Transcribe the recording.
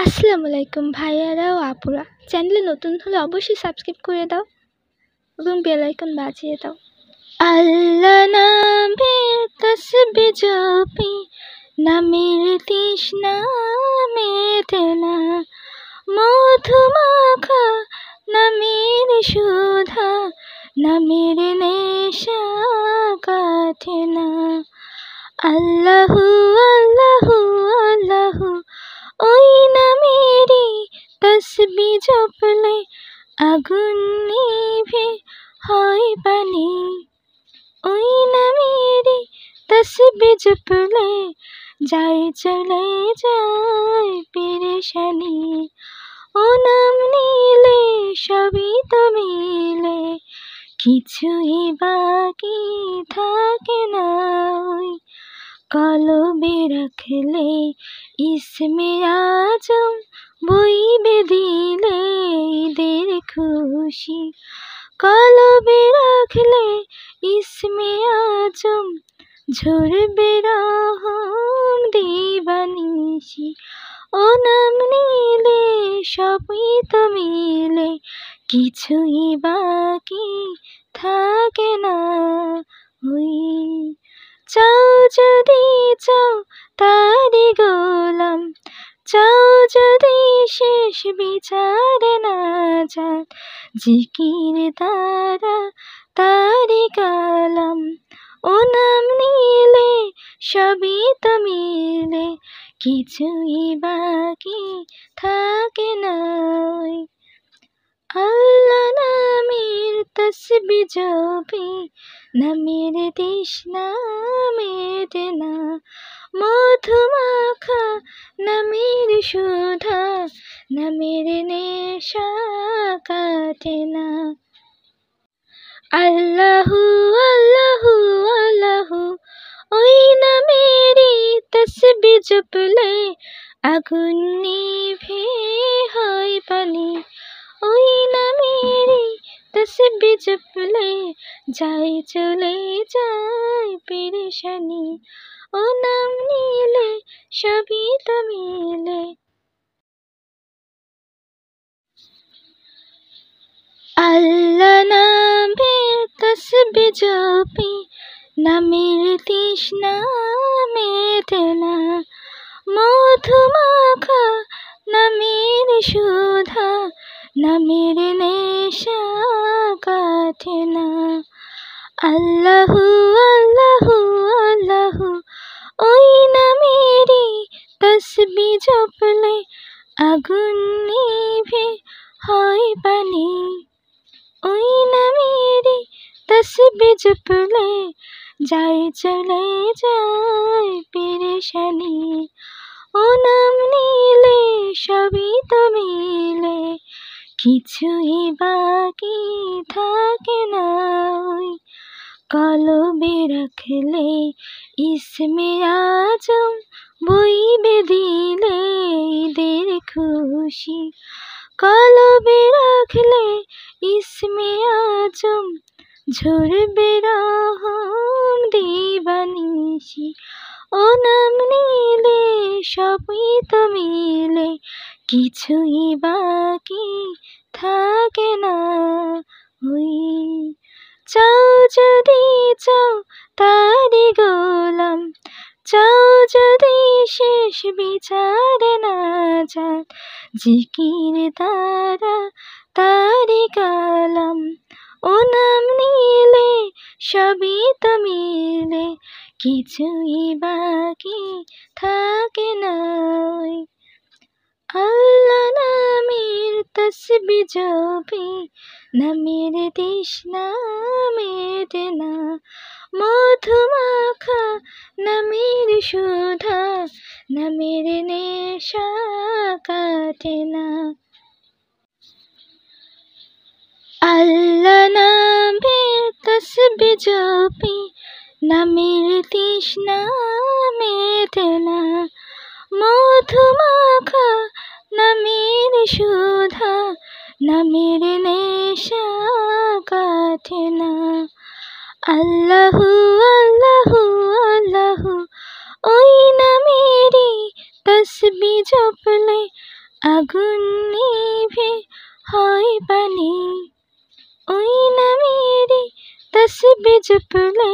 আসসালামু আলাইকুম ভাইয়ারা ও আপুরা, চ্যানেলে নতুন হলে অবশ্যই সাবস্ক্রাইব করে দাও এবং বেল আইকন বাজিয়ে দাও। আল্লাহ নামে তাসবিহ জপি, নামের তৃষ্ণা মেটে না, মধু মাখা নামের সুধা, নামের নেশা কাটে না। আল্লাহু আল্লাহু আল্লাহু, ওই নামেরি তাসবিহ জপলে আগুন নিভে হয় পানি। ওই নামেরি তাসবিহ জপলে যায় চলে যায় পেরেশানি। ও নাম নিলে সবই তো মিলে, কিছুই বাকি থাকে না। কলবে রাখলে ইসমে আজম, বইবে দিলে ঈদের খুশি। কলবে রাখলে ইসমে আজম, ঝরবে রহম দিবানিশি। ও নাম নিলে সবই তো মিলে, কিছুই বাকি থাকে না। ওই চাও যদি চাও তারি গোলাম, চাও যদি শেষ বিচারে না যান, জিকির তারা তারি কালাম। ও নাম নিলে সবই তো মিলে, কিছুই বাকি থাকে না। আল্লাহ নামের তাসবিহ জপি, নামের তৃষ্ণা মেটে না, মধু মাখা নামের সুধা, নামের নেশা কাটে না। আল্লাহু আল্লাহু আল্লাহু, ওই নামের তাসবিহ জপলে আগুন নিভে হয় পানি। ওই নামের তাসবিহ জপলে যায় চলে যায় পেরেশানি। ও নাম নিলে সবই তো মিলে। আল্লাহ নামের তাসবিহ জপি, নামের তৃষ্ণা মেটে না, মধু মাখা নামের সুধা, নামের নেশা কাটে না। আল্লাহু আল্লাহু আল্লাহু, ওই নামের তাসবিহ জপলে আগুন নিভে হয় পানি। ওই নামের তাসবিহ জপলে যায় চলে যায় পেরেশানি। ও নাম নিলে সবই তো মিলে, কিছুই বাকি থাকে না। কলবে রাখলে ইসমে আজম, বইবে দিলে ঈদের খুশি। কলবে রাখলে ইসমে আজম, ঝরবে রহম দিবানিশি। ও নাম নিলে সবই তো মিলে, কিছুই বাকি থাকে না। ওই চাও যদি চাও তারি গোলাম, চাও যদি শেষ বিচারে না যান, জিকির তারা তারি কালাম। ও নাম নিলে সবই তো মিলে, কিছুই বাকি থাকে না। আল্লাহ নামের তাসবিহ জপি, নামের তৃষ্ণা মেটে না, মধু মাখা নামের সুধা, নামের নেশা কাটে না। আল্লাহ নামের তাসবিহ জপি, নামের তৃষ্ণা মেটে না, মধু মাখা নামের সুধা, নামের নেশা কাটে না। আল্লাহু আল্লাহু আল্লাহু, ওই নামের তাসবিহ জপলে আগুন নিভে হয় পানি, ওই নামেরই তাসবিহ জপলে।